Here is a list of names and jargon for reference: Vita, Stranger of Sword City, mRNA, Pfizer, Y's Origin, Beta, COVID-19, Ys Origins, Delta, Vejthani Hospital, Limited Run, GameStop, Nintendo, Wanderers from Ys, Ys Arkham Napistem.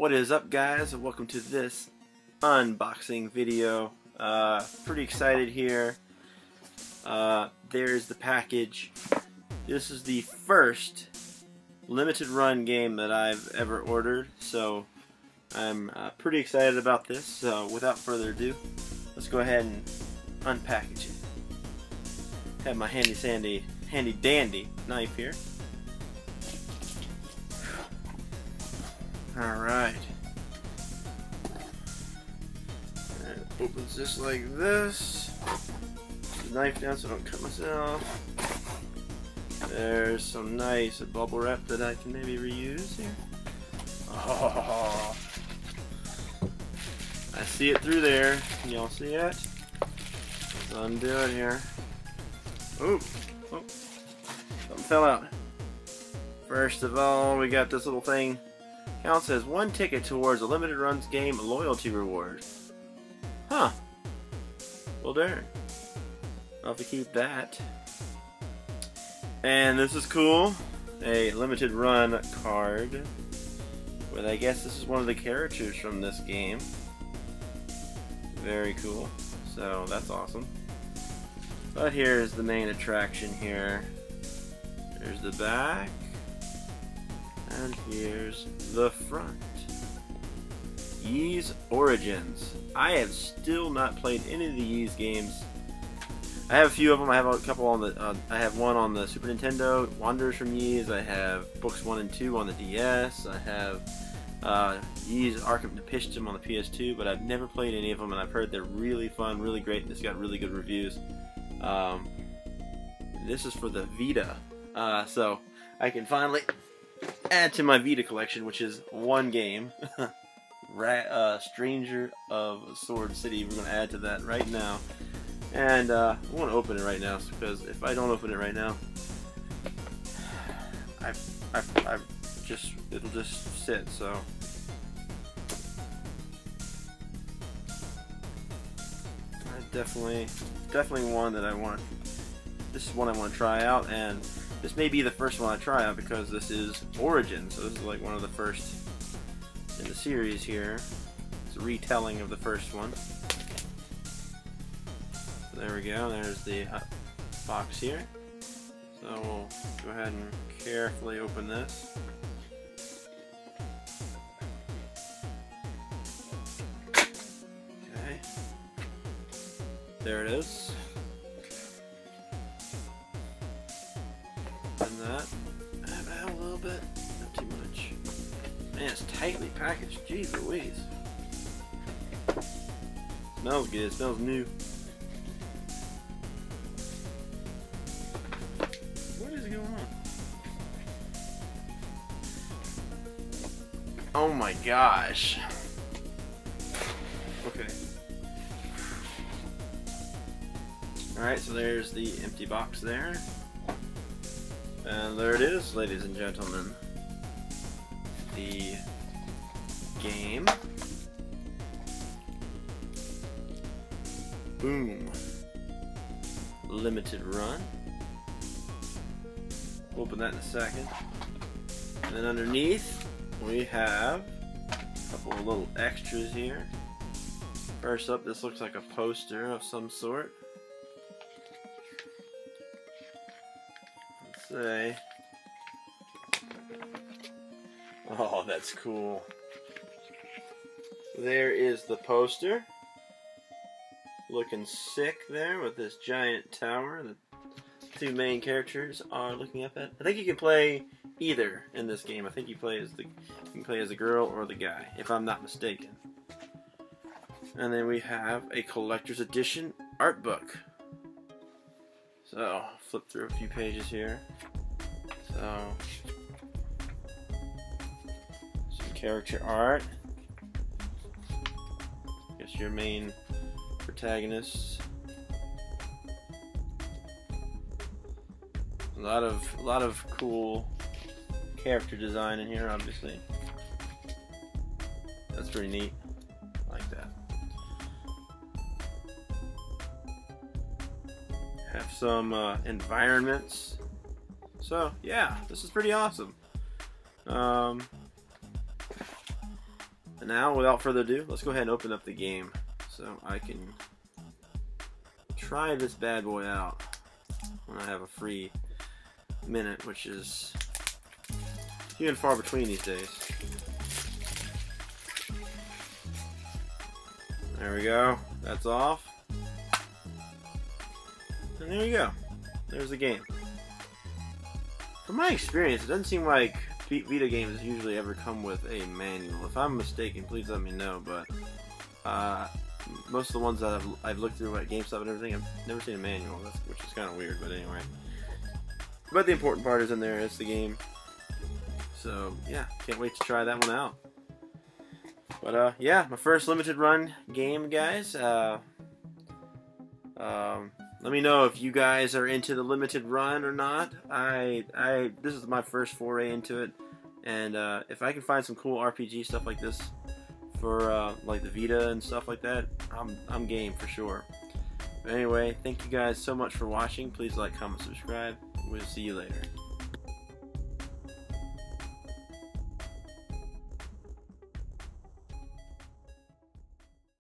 What is up, guys, and welcome to this unboxing video. Pretty excited here. There's the package. This is the first limited run game that I've ever ordered, so I'm pretty excited about this. So without further ado, let's go ahead and unpackage it. Have my handy dandy knife here. Alright. And it opens just like this. Put the knife down so I don't cut myself. There's some nice bubble wrap that I can maybe reuse here. Oh, I see it through there. Can y'all see it? Let's undo it here. Ooh. Oh, something fell out. First of all, we got this little thing. Count says one ticket towards a limited runs game loyalty reward. Huh. Well, darn. I'll have to keep that. And this is cool. A limited run card. But I guess this is one of the characters from this game. Very cool. So that's awesome. But here's the main attraction here. There's the back. And here's the front. Ys Origins. I have still not played any of the Ys games. I have a few of them. I have a couple on the. I have one on the Super Nintendo, Wanderers from Ys. I have books 1 and 2 on the DS. I have Ys Arkham Napistem on the PS2, but I've never played any of them, and I've heard they're really fun, really great, and it's got really good reviews. This is for the Vita, so I can finally add to my Vita collection, which is one game. Stranger of Sword City. We're going to add to that right now. And I want to open it right now, because if I don't open it right now, it'll just sit. So I definitely one that I want. This is one I want to try out, and this may be the first one I try out because this is Origin, so this is like one of the first in the series here. It's a retelling of the first one. So there we go, there's the box here. So we'll go ahead and carefully open this. Okay. There it is. That about a little bit, not too much. Man, it's tightly packaged. Jeez Louise. Smells good. It smells new. What is going on? Oh my gosh. Okay. All right. So there's the empty box there. And there it is, ladies and gentlemen. The game. Boom. Limited run. We'll open that in a second. And then underneath, we have a couple of little extras here. First up, this looks like a poster of some sort. Say. Oh, that's cool. There is the poster. Looking sick there with this giant tower. The two main characters are looking up at. I think you can play either in this game. I think you play as the girl or the guy, if I'm not mistaken. And then we have a collector's edition art book. So, flip through a few pages here. So, some character art. I guess your main protagonist. A lot of cool character design in here, obviously. That's pretty neat. I like that. Have some environments. So yeah, this is pretty awesome. And now, without further ado, let's go ahead and open up the game so I can try this bad boy out when I have a free minute, which is few and far between these days. There we go. That's off. And there you go. There's the game. From my experience, it doesn't seem like Vita games usually ever come with a manual. If I'm mistaken, please let me know, but most of the ones that I've looked through at GameStop and everything, I've never seen a manual, which is kind of weird, but anyway. But the important part is in there, it's the game. So, yeah, can't wait to try that one out. But, yeah, my first limited run game, guys. Let me know if you guys are into the limited run or not. This is my first foray into it, and if I can find some cool RPG stuff like this for like the Vita and stuff like that, I'm game for sure. But anyway, thank you guys so much for watching. Please like, comment, subscribe. We'll see you later.